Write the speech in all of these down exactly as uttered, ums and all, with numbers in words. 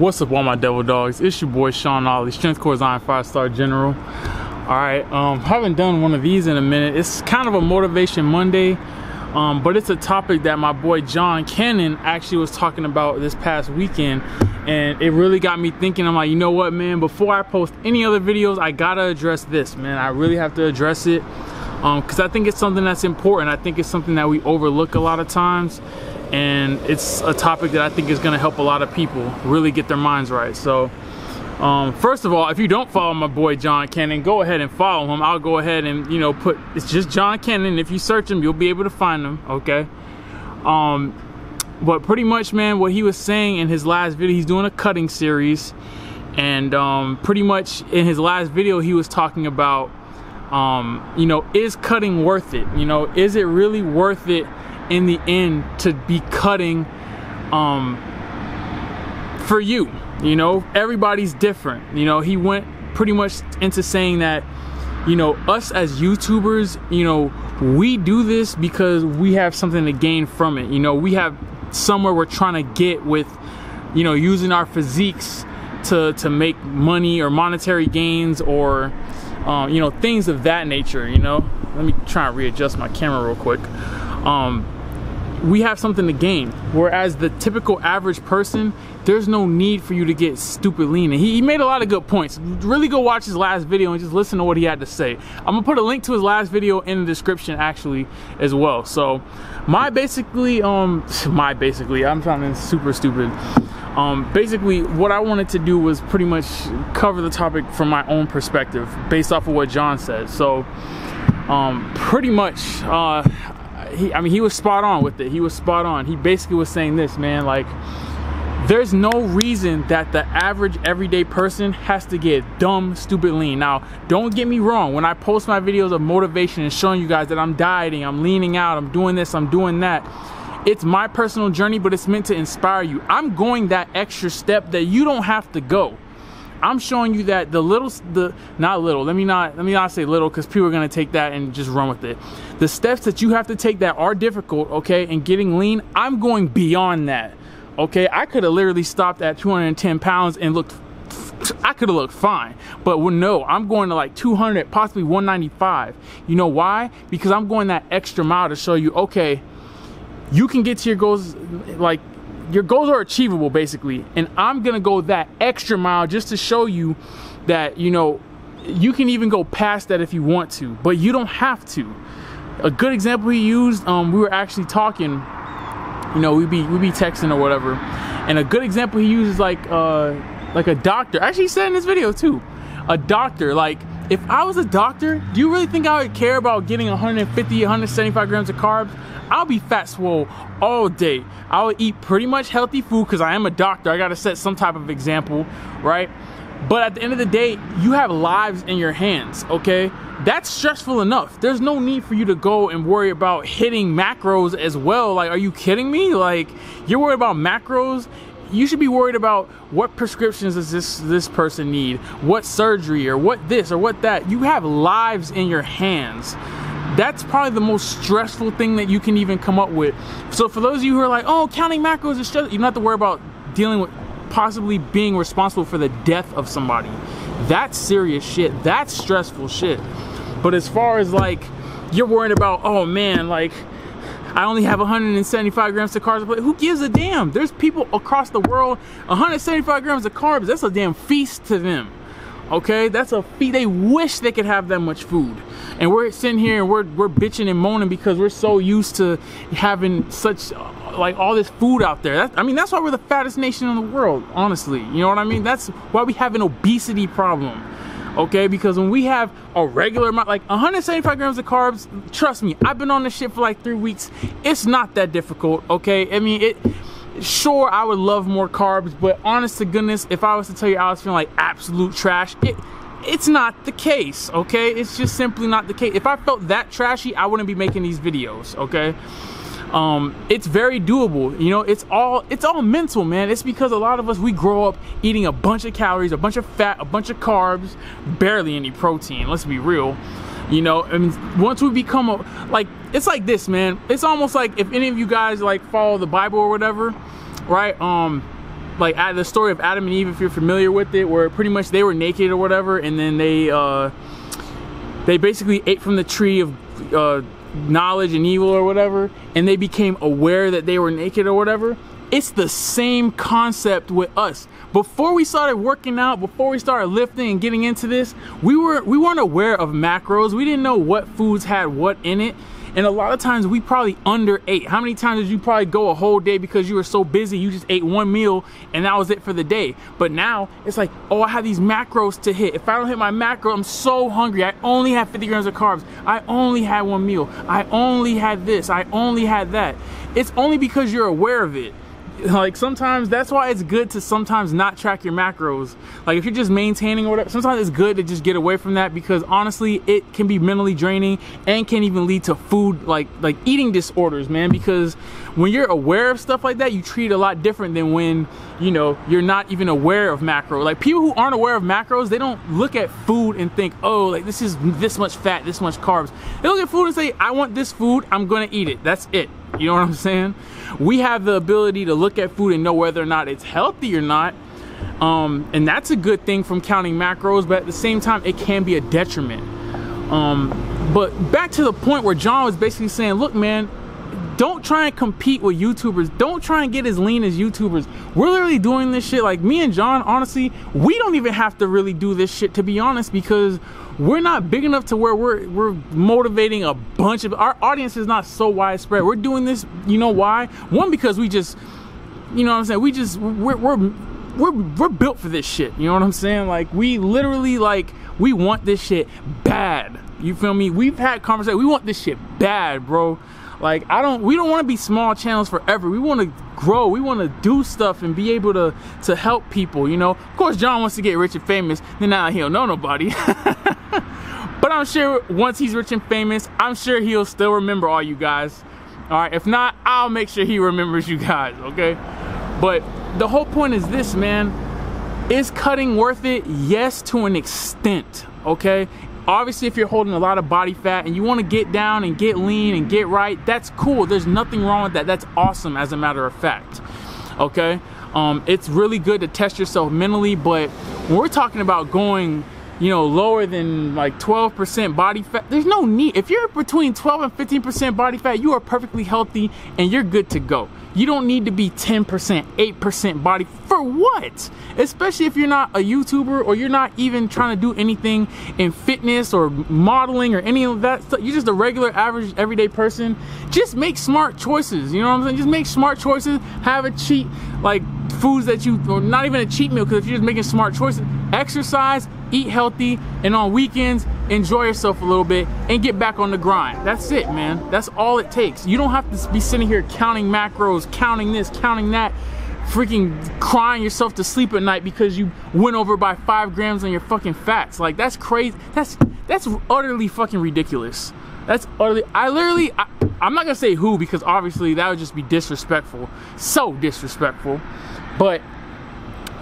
What's up all my devil dogs? It's your boy Shaun Ottley, Strength Core Design, Five Star General. Alright, um, haven't done one of these in a minute. It's kind of a Motivation Monday, um, but it's a topic that my boy John Cannon actually was talking about this past weekend. And it really got me thinking. I'm like, you know what, man? Before I post any other videos, I gotta address this, man. I really have to address it. Um, cause I think it's something that's important. I think it's something that we overlook a lot of times, and it's a topic that I think is gonna help a lot of people really get their minds right. So um, first of all, if you don't follow my boy John Cannon, go ahead and follow him. I'll go ahead and, you know, put, it's just John Cannon. If you search him, you'll be able to find him, okay? Um, but pretty much, man, what he was saying in his last video, he's doing a cutting series, and um, pretty much in his last video, he was talking about Um, you know, is cutting worth it? You know, is it really worth it in the end to be cutting um, for you? You know, everybody's different. You know, he went pretty much into saying that, you know, us as YouTubers, you know, we do this because we have something to gain from it. You know, we have somewhere we're trying to get with, you know, using our physiques to, to make money or monetary gains or, Um, you know, things of that nature, you know. Let me try and readjust my camera real quick. Um, we have something to gain, whereas the typical average person, there's no need for you to get stupid lean. And he, he made a lot of good points. Really go watch his last video and just listen to what he had to say. I'm gonna put a link to his last video in the description actually as well. So my basically, um, my basically, I'm sounding super stupid. Um, basically, what I wanted to do was pretty much cover the topic from my own perspective based off of what John said. So, um, pretty much, uh, he, I mean, he was spot on with it. He was spot on. He basically was saying this, man, like, there's no reason that the average everyday person has to get dumb, stupid lean. Now, don't get me wrong. When I post my videos of motivation and showing you guys that I'm dieting, I'm leaning out, I'm doing this, I'm doing that, it's my personal journey, but it's meant to inspire you. I'm going that extra step that you don't have to go. I'm showing you that the little, the not little, let me not, let me not say little, because people are going to take that and just run with it. The steps that you have to take that are difficult, okay, and getting lean, I'm going beyond that, okay? I could have literally stopped at two hundred ten pounds and looked, I could have looked fine, but no, I'm going to like two hundred, possibly one ninety-five. You know why? Because I'm going that extra mile to show you, okay, you can get to your goals, like, your goals are achievable, basically. And I'm gonna go that extra mile just to show you that, you know, you can even go past that if you want to, but you don't have to. A good example he used, um, we were actually talking, you know, we'd be, we'd be texting or whatever. And a good example he used is like, uh, like a doctor. Actually, he said in this video too, a doctor, like, if I was a doctor, do you really think I would care about getting one fifty, one seventy-five grams of carbs? I'll be fat swole all day. I'll eat pretty much healthy food because I am a doctor. I gotta set some type of example, right? But at the end of the day, you have lives in your hands, okay? That's stressful enough. There's no need for you to go and worry about hitting macros as well. Like, are you kidding me? Like, you're worried about macros? You should be worried about what prescriptions does this this person need, what surgery or what this or what that. You have lives in your hands. That's probably the most stressful thing that you can even come up with. So for those of you who are like, oh, counting macros is stressful, you don't have to worry about dealing with possibly being responsible for the death of somebody. That's serious shit. That's stressful shit. But as far as like, you're worried about, oh man, like, I only have one seventy-five grams of carbs. Who gives a damn? There's people across the world, one seventy-five grams of carbs, that's a damn feast to them. Okay, that's a feast. They wish they could have that much food. And we're sitting here and we're, we're bitching and moaning because we're so used to having such, like, all this food out there. That's, I mean, that's why we're the fattest nation in the world, honestly. You know what I mean? That's why we have an obesity problem. Okay, because when we have a regular amount, like one seventy-five grams of carbs, trust me, I've been on this shit for like three weeks. It's not that difficult, okay? I mean, it. Sure, I would love more carbs, but honest to goodness, if I was to tell you I was feeling like absolute trash, it, it's not the case, okay? It's just simply not the case. If I felt that trashy, I wouldn't be making these videos, okay? Um, it's very doable, you know, it's all, it's all mental, man. It's because a lot of us, we grow up eating a bunch of calories, a bunch of fat, a bunch of carbs, barely any protein, let's be real. You know, I mean, once we become a, like, it's like this, man. It's almost like if any of you guys like follow the Bible or whatever, right? Um, like the story of Adam and Eve, if you're familiar with it, where pretty much they were naked or whatever, and then they uh, they basically ate from the tree of uh, knowledge and evil or whatever, and they became aware that they were naked or whatever. It's the same concept with us. Before we started working out, before we started lifting and getting into this, we were we weren't aware of macros. We didn't know what foods had what in it. And a lot of times we probably underate. How many times did you probably go a whole day because you were so busy, you just ate one meal and that was it for the day? But now it's like, oh, I have these macros to hit. If I don't hit my macro, I'm so hungry. I only have fifty grams of carbs. I only had one meal. I only had this. I only had that. It's only because you're aware of it. Like sometimes that's why it's good to sometimes not track your macros. Like if you're just maintaining or whatever, sometimes it's good to just get away from that, because honestly it can be mentally draining and can even lead to food like like eating disorders, man. Because when you're aware of stuff like that, you treat it a lot different than when, you know, you're not even aware of macro. Like people who aren't aware of macros, they don't look at food and think, oh, like this is this much fat, this much carbs. They look at food and say, I want this food, I'm gonna eat it. That's it. You know what I'm saying? We have the ability to look at food and know whether or not it's healthy or not. Um, and that's a good thing from counting macros, but at the same time, it can be a detriment. Um, but back to the point where John was basically saying, look, man, don't try and compete with YouTubers. Don't try and get as lean as YouTubers. We're literally doing this shit. Like me and John, honestly, we don't even have to really do this shit, to be honest, because we're not big enough to where we're, we're motivating a bunch of, our audience is not so widespread. We're doing this, you know why? One, because we just, you know what I'm saying? We just, we're, we're, we're, we're built for this shit. You know what I'm saying? Like we literally like, we want this shit bad. You feel me? We've had conversations. We want this shit bad, bro. Like I don't, we don't want to be small channels forever. We want to grow. We want to do stuff and be able to to help people. You know, of course, John wants to get rich and famous. Then now he'll know nobody. But I'm sure once he's rich and famous, I'm sure he'll still remember all you guys. All right, if not, I'll make sure he remembers you guys. Okay, but the whole point is this, man. Is cutting worth it? Yes, to an extent. Okay. Obviously, if you're holding a lot of body fat and you want to get down and get lean and get right, that's cool. There's nothing wrong with that. That's awesome, as a matter of fact. Okay? Um, it's really good to test yourself mentally, but when we're talking about going, you know, lower than like twelve percent body fat, there's no need. If you're between twelve and fifteen percent body fat, you are perfectly healthy and you're good to go. You don't need to be ten percent, eight percent body for what? Especially if you're not a YouTuber or you're not even trying to do anything in fitness or modeling or any of that stuff. You're just a regular, average, everyday person. Just make smart choices. You know what I'm saying? Just make smart choices. Have a cheat, like foods that you, or not even a cheat meal, because if you're just making smart choices, exercise, eat healthy, and on weekends, enjoy yourself a little bit and get back on the grind. That's it, man. That's all it takes. You don't have to be sitting here counting macros, counting this, counting that, freaking crying yourself to sleep at night because you went over by five grams on your fucking fats. Like, that's crazy. That's that's utterly fucking ridiculous. That's utterly, I literally, I, I'm not gonna say who, because obviously that would just be disrespectful. So disrespectful. But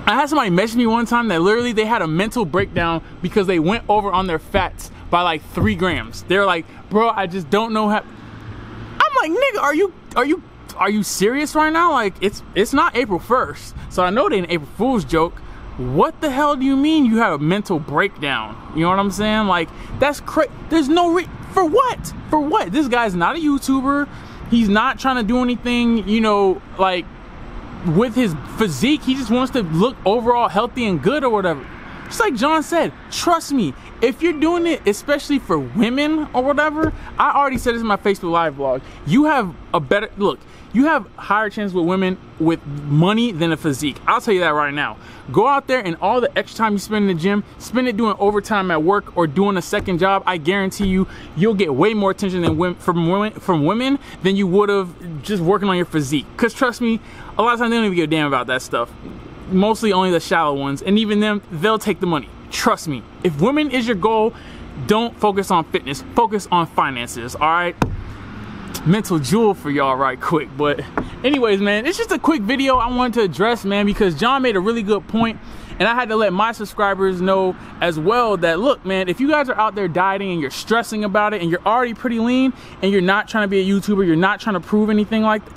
I had somebody mention me one time that literally they had a mental breakdown because they went over on their fats by like three grams. They're like, bro, I just don't know how. I'm like, nigga, are you are you are you serious right now? Like, it's it's not April first, so I know they an April Fool's joke. What the hell do you mean you have a mental breakdown? You know what I'm saying? Like, that's crazy. There's no re for what for what. This guy's not a YouTuber. He's not trying to do anything. You know, like, with his physique, he just wants to look overall healthy and good or whatever. Just like John said, trust me, if you're doing it, especially for women or whatever, I already said this in my Facebook Live blog, you have a better, look, you have higher chance with women with money than a physique. I'll tell you that right now. Go out there and all the extra time you spend in the gym, spend it doing overtime at work or doing a second job. I guarantee you, you'll get way more attention than women, from women from women than you would have just working on your physique. Because trust me, a lot of times they don't even give a damn about that stuff. Mostly only the shallow ones. And even them, they'll take the money. Trust me. If women is your goal, don't focus on fitness. Focus on finances, all right? Mental jewel for y'all right quick. But anyways, man, it's just a quick video I wanted to address, man, because John made a really good point, and I had to let my subscribers know as well that, look, man, if you guys are out there dieting and you're stressing about it and you're already pretty lean and you're not trying to be a YouTuber, you're not trying to prove anything like that,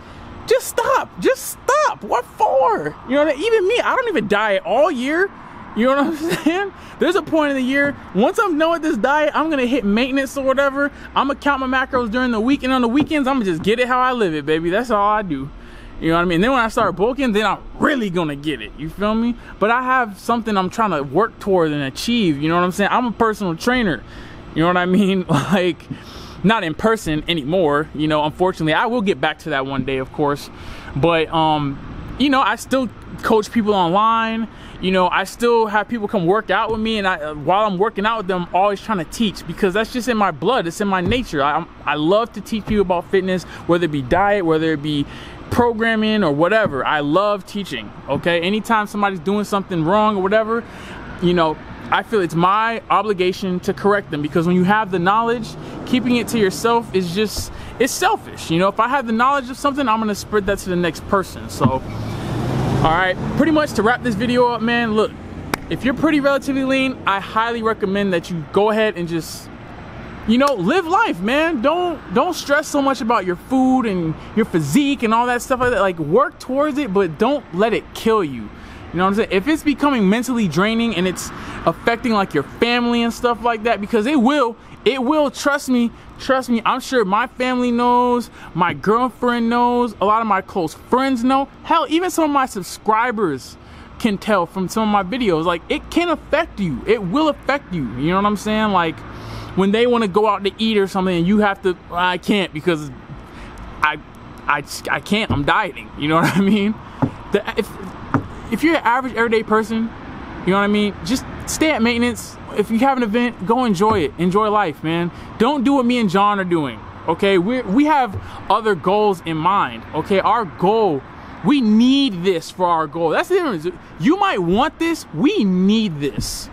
just stop. Just stop. up. What for? You know, even me, I don't even diet all year. You know what I'm saying? There's a point in the year, once I'm done with this diet, I'm gonna hit maintenance or whatever. I'm gonna count my macros during the week, and on the weekends, I'm gonna just get it how I live it, baby. That's all I do. You know what I mean? And then when I start bulking, then I'm really gonna get it. You feel me? But I have something I'm trying to work toward and achieve. You know what I'm saying? I'm a personal trainer. You know what I mean? Like, not in person anymore. You know, unfortunately, I will get back to that one day, of course. But, um, you know, I still coach people online. You know, I still have people come work out with me, and I, while I'm working out with them, I'm always trying to teach, because that's just in my blood. It's in my nature. I, I love to teach people about fitness, whether it be diet, whether it be programming or whatever. I love teaching, okay? Anytime somebody's doing something wrong or whatever, you know, I feel it's my obligation to correct them, because when you have the knowledge, keeping it to yourself is just, it's selfish. You know, if I have the knowledge of something, I'm gonna spread that to the next person. So, all right, pretty much to wrap this video up, man, look, if you're pretty relatively lean, I highly recommend that you go ahead and just, you know, live life, man. Don't don't stress so much about your food and your physique and all that stuff like that. Like, work towards it, but don't let it kill you. You know what I'm saying? If it's becoming mentally draining and it's affecting like your family and stuff like that, because it will, it will, trust me, trust me, I'm sure my family knows, my girlfriend knows, a lot of my close friends know, hell, even some of my subscribers can tell from some of my videos. Like, it can affect you, it will affect you, you know what I'm saying? Like, when they want to go out to eat or something and you have to, I can't because I, I, I can't, I'm dieting, you know what I mean? The, if, If you're an average everyday person, you know what I mean? Just stay at maintenance. If you have an event, go enjoy it. Enjoy life, man. Don't do what me and John are doing, okay? We we have other goals in mind, okay? Our goal, we need this for our goal. That's the difference. You might want this, we need this.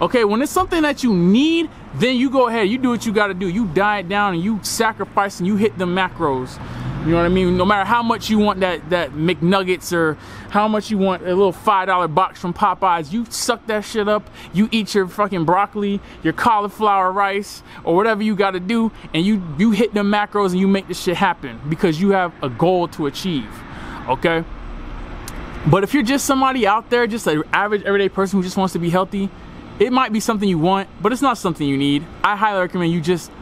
Okay, when it's something that you need, then you go ahead, you do what you gotta do. You diet down and you sacrifice and you hit the macros. You know what I mean? No matter how much you want that, that McNuggets, or how much you want a little five dollar box from Popeyes, you suck that shit up, you eat your fucking broccoli, your cauliflower rice, or whatever you gotta do, and you, you hit them macros and you make this shit happen, because you have a goal to achieve, okay? But if you're just somebody out there, just an average everyday person who just wants to be healthy, it might be something you want, but it's not something you need. I highly recommend you just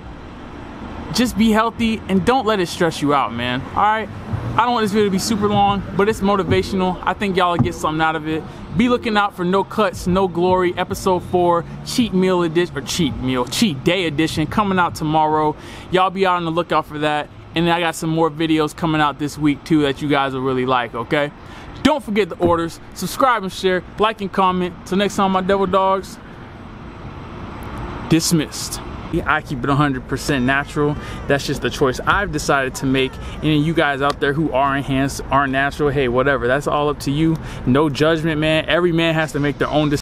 Just be healthy and don't let it stress you out, man. All right, I don't want this video to be super long, but it's motivational. I think y'all will get something out of it. Be looking out for No Cuts, No Glory, episode four, cheat meal edition, or cheat meal, cheat day edition, coming out tomorrow. Y'all be out on the lookout for that. And then I got some more videos coming out this week too that you guys will really like, okay? Don't forget the orders, subscribe and share, like and comment. Till next time, my devil dogs, dismissed. I keep it one hundred percent natural. That's just the choice I've decided to make. And you guys out there who are enhanced, aren't natural, hey, whatever. That's all up to you. No judgment, man. Every man has to make their own decision.